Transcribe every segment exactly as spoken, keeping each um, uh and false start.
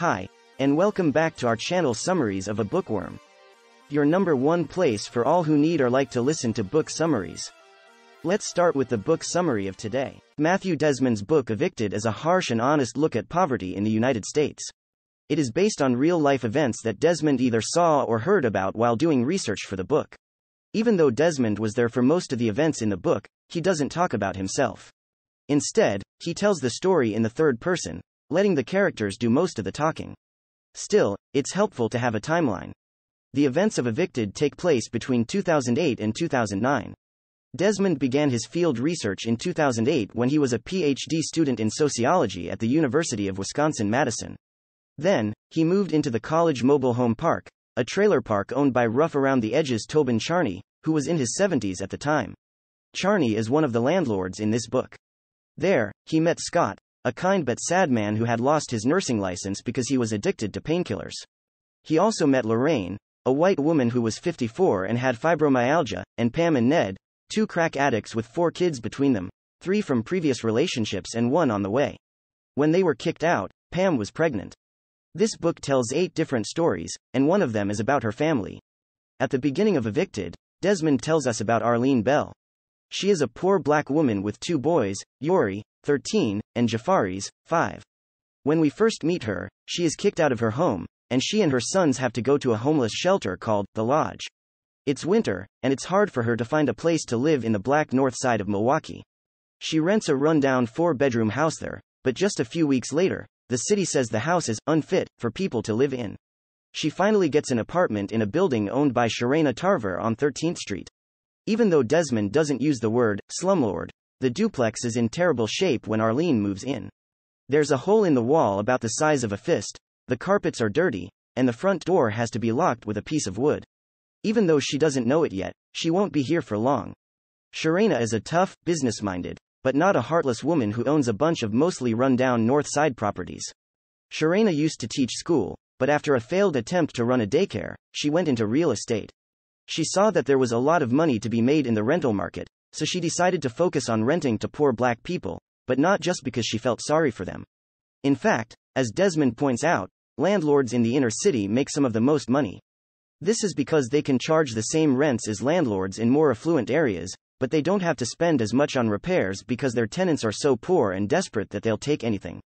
Hi, and welcome back to our channel Summaries of a Bookworm. Your number one place for all who need or like to listen to book summaries. Let's start with the book summary of today. Matthew Desmond's book Evicted is a harsh and honest look at poverty in the United States. It is based on real-life events that Desmond either saw or heard about while doing research for the book. Even though Desmond was there for most of the events in the book, he doesn't talk about himself. Instead, he tells the story in the third person, letting the characters do most of the talking. Still, it's helpful to have a timeline. The events of Evicted take place between two thousand eight and two thousand nine. Desmond began his field research in two thousand eight when he was a PhD student in sociology at the University of Wisconsin-Madison. Then, he moved into the College Mobile Home Park, a trailer park owned by Rough Around the Edges Tobin Charney, who was in his seventies at the time. Charney is one of the landlords in this book. There, he met Scott, a kind but sad man who had lost his nursing license because he was addicted to painkillers. He also met Lorraine, a white woman who was fifty-four and had fibromyalgia, and Pam and Ned, two crack addicts with four kids between them, three from previous relationships and one on the way. When they were kicked out, Pam was pregnant. This book tells eight different stories, and one of them is about her family. At the beginning of Evicted, Desmond tells us about Arlene Bell. She is a poor black woman with two boys, Yori, thirteen, and Jafaris, five. When we first meet her, she is kicked out of her home, and she and her sons have to go to a homeless shelter called The Lodge. It's winter, and it's hard for her to find a place to live in the black north side of Milwaukee. She rents a rundown four-bedroom house there, but just a few weeks later, the city says the house is unfit for people to live in. She finally gets an apartment in a building owned by Sherrena Tarver on thirteenth street. Even though Desmond doesn't use the word slumlord, the duplex is in terrible shape when Arlene moves in. There's a hole in the wall about the size of a fist, the carpets are dirty, and the front door has to be locked with a piece of wood. Even though she doesn't know it yet, she won't be here for long. Sherrena is a tough, business-minded, but not a heartless woman who owns a bunch of mostly run-down north side properties. Sherrena used to teach school, but after a failed attempt to run a daycare, she went into real estate. She saw that there was a lot of money to be made in the rental market, so she decided to focus on renting to poor black people, but not just because she felt sorry for them. In fact, as Desmond points out, landlords in the inner city make some of the most money. This is because they can charge the same rents as landlords in more affluent areas, but they don't have to spend as much on repairs because their tenants are so poor and desperate that they'll take anything.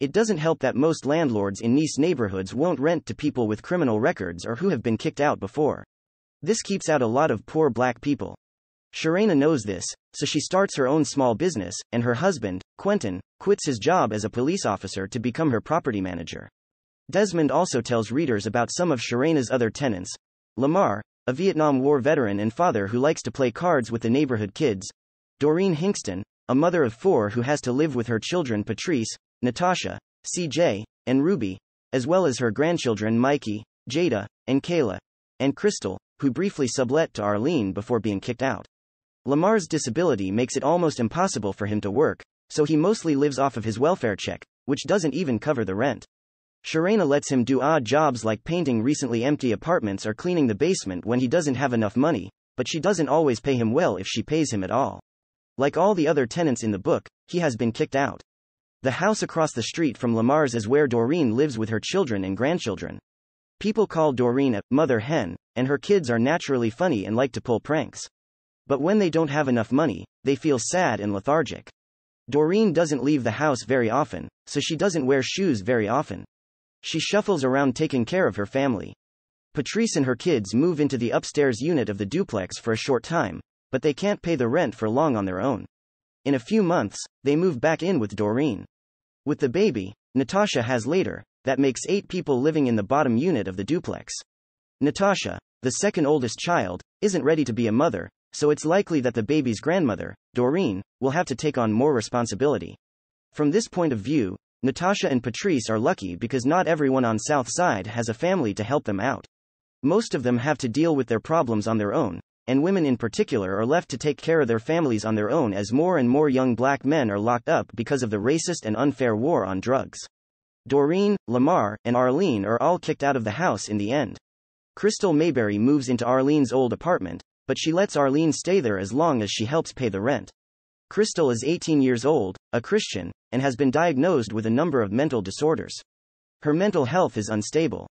It doesn't help that most landlords in nice neighborhoods won't rent to people with criminal records or who have been kicked out before. This keeps out a lot of poor black people. Sherrena knows this, so she starts her own small business, and her husband, Quentin, quits his job as a police officer to become her property manager. Desmond also tells readers about some of Sherrena's other tenants. Lamar, a Vietnam War veteran and father who likes to play cards with the neighborhood kids. Doreen Hinkston, a mother of four who has to live with her children Patrice, Natasha, C J, and Ruby, as well as her grandchildren Mikey, Jada, and Kayla, and Crystal, who briefly sublet to Arlene before being kicked out. Lamar's disability makes it almost impossible for him to work, so he mostly lives off of his welfare check, which doesn't even cover the rent. Sherrena lets him do odd jobs like painting recently empty apartments or cleaning the basement when he doesn't have enough money, but she doesn't always pay him well if she pays him at all. Like all the other tenants in the book, he has been kicked out. The house across the street from Lamar's is where Doreen lives with her children and grandchildren. People call Doreen a mother hen, and her kids are naturally funny and like to pull pranks. But when they don't have enough money, they feel sad and lethargic. Doreen doesn't leave the house very often, so she doesn't wear shoes very often. She shuffles around taking care of her family. Patrice and her kids move into the upstairs unit of the duplex for a short time, but they can't pay the rent for long on their own. In a few months, they move back in with Doreen. With the baby, Natasha has later, that makes eight people living in the bottom unit of the duplex. Natasha, the second oldest child, isn't ready to be a mother, so it's likely that the baby's grandmother, Doreen, will have to take on more responsibility. From this point of view, Natasha and Patrice are lucky because not everyone on South Side has a family to help them out. Most of them have to deal with their problems on their own, and women in particular are left to take care of their families on their own as more and more young black men are locked up because of the racist and unfair war on drugs. Doreen, Lamar, and Arlene are all kicked out of the house in the end. Crystal Mayberry moves into Arlene's old apartment, but she lets Arlene stay there as long as she helps pay the rent. Crystal is eighteen years old, a Christian, and has been diagnosed with a number of mental disorders. Her mental health is unstable.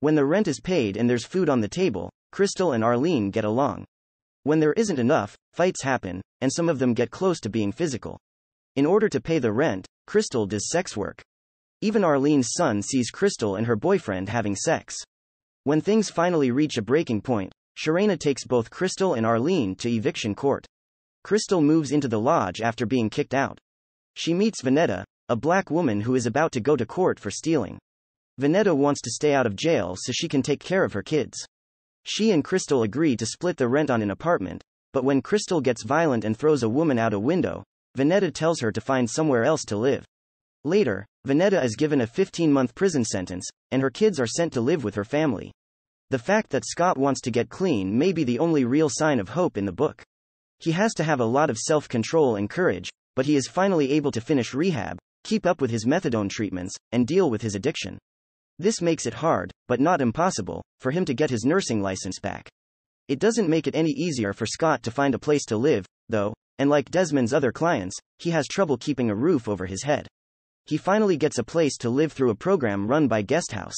When the rent is paid and there's food on the table, Crystal and Arlene get along. When there isn't enough, fights happen, and some of them get close to being physical. In order to pay the rent, Crystal does sex work. Even Arlene's son sees Crystal and her boyfriend having sex. When things finally reach a breaking point, Sherrena takes both Crystal and Arlene to eviction court. Crystal moves into the lodge after being kicked out. She meets Veneta, a black woman who is about to go to court for stealing. Veneta wants to stay out of jail so she can take care of her kids. She and Crystal agree to split the rent on an apartment, but when Crystal gets violent and throws a woman out a window, Veneta tells her to find somewhere else to live. Later, Veneta is given a fifteen-month prison sentence, and her kids are sent to live with her family. The fact that Scott wants to get clean may be the only real sign of hope in the book. He has to have a lot of self-control and courage, but he is finally able to finish rehab, keep up with his methadone treatments, and deal with his addiction. This makes it hard, but not impossible, for him to get his nursing license back. It doesn't make it any easier for Scott to find a place to live, though, and like Desmond's other clients, he has trouble keeping a roof over his head. He finally gets a place to live through a program run by Guest House.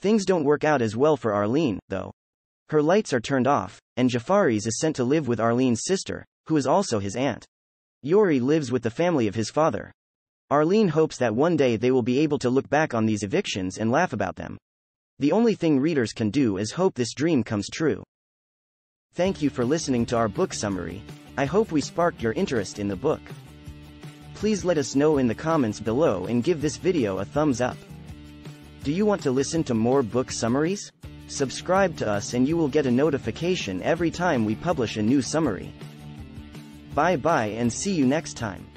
Things don't work out as well for Arlene, though. Her lights are turned off, and Jafaris is sent to live with Arlene's sister, who is also his aunt. Yori lives with the family of his father. Arlene hopes that one day they will be able to look back on these evictions and laugh about them. The only thing readers can do is hope this dream comes true. Thank you for listening to our book summary. I hope we sparked your interest in the book. Please let us know in the comments below and give this video a thumbs up. Do you want to listen to more book summaries? Subscribe to us and you will get a notification every time we publish a new summary. Bye bye and see you next time.